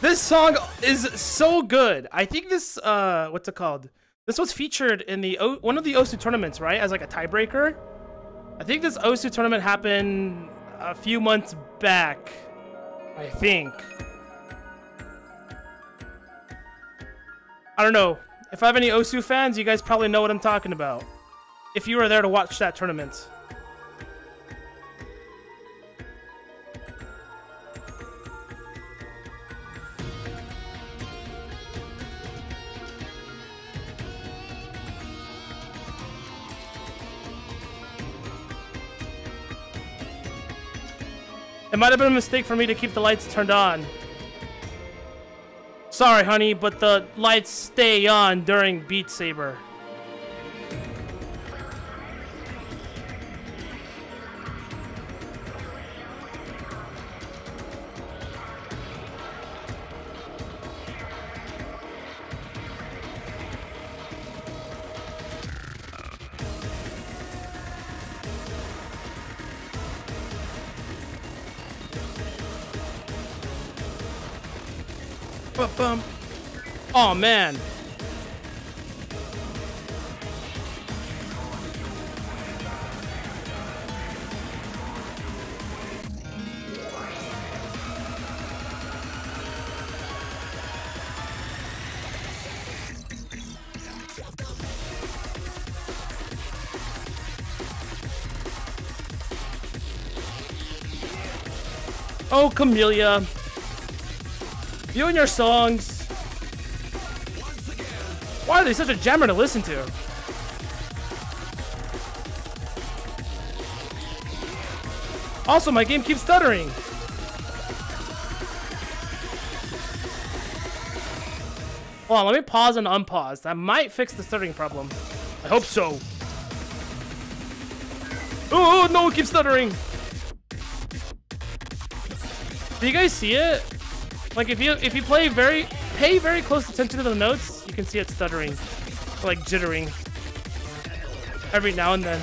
This song is so good. I think this, what's it called? This was featured in the one of the OSU tournaments, right? As like a tiebreaker. I think this OSU tournament happened a few months back, I think. I don't know. If I have any OSU fans, you guys probably know what I'm talking about, if you were there to watch that tournament. It might have been a mistake for me to keep the lights turned on. Sorry, honey, but the lights stay on during Beat Saber. Oh man. Oh, Camellia. You and your songs. Why are they such a jammer to listen to? Also, my game keeps stuttering. Hold on, let me pause and unpause. That might fix the stuttering problem. I hope so. Oh, no, it keeps stuttering. Do you guys see it? Like, if you pay very close attention to the notes, you can see it stuttering, like jittering every now and then.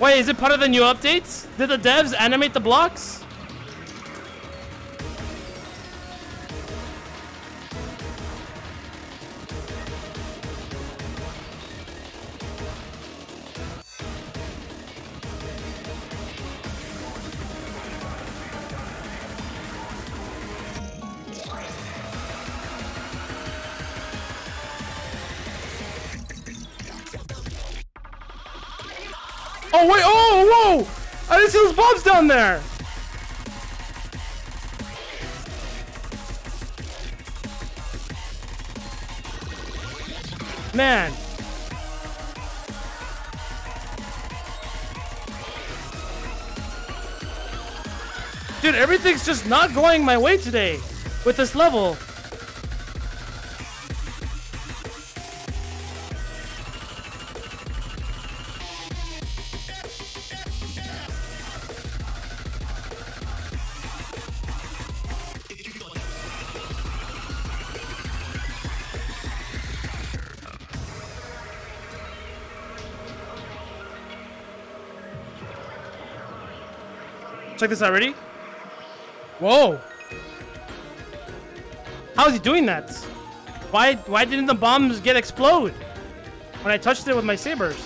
Wait, is it part of the new updates? Did the devs animate the blocks? Oh wait, oh, whoa! I didn't see those bobs down there! Man. Dude, everything's just not going my way today with this level. Check this out, ready? Whoa! How is he doing that? Why didn't the bombs get explode when I touched it with my sabers?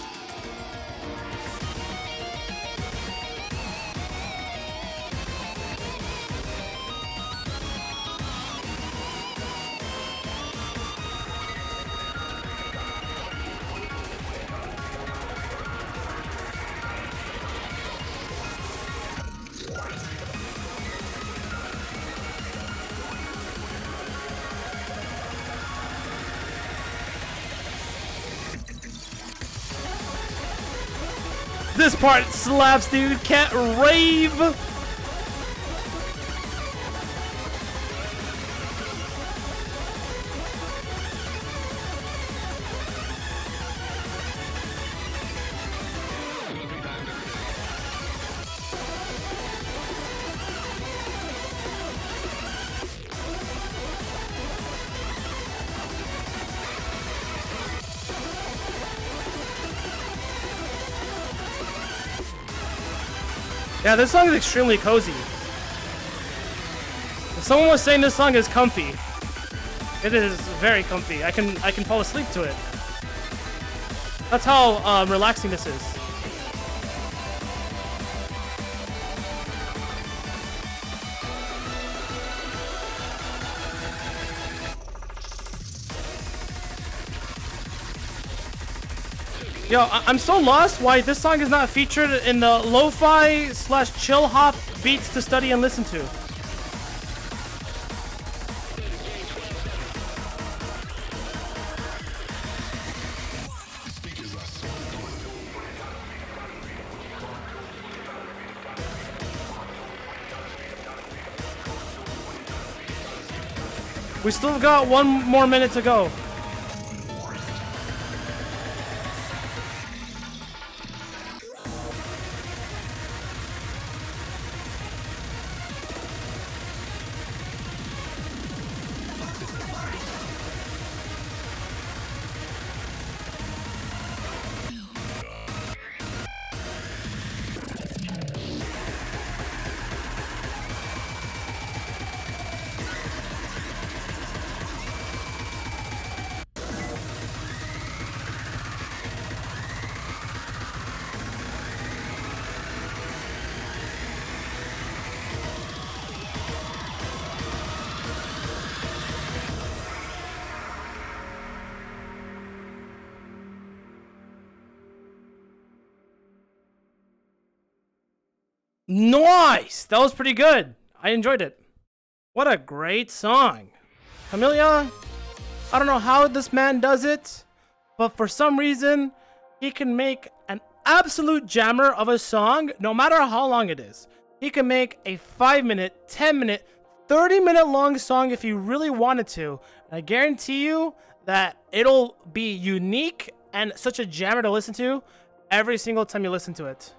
This part slaps, dude. Can't rave. Yeah, this song is extremely cozy. Someone was saying this song is comfy. It is very comfy. I can fall asleep to it. That's how relaxing this is. Yo, I'm so lost why this song is not featured in the lo-fi / chill hop beats to study and listen to. We still got one more minute to go. Nice! That was pretty good. I enjoyed it. What a great song. Camellia, I don't know how this man does it, but for some reason, he can make an absolute jammer of a song, no matter how long it is. He can make a 5-minute, 10-minute, 30-minute long song if he really wanted to. And I guarantee you that it'll be unique and such a jammer to listen to every single time you listen to it.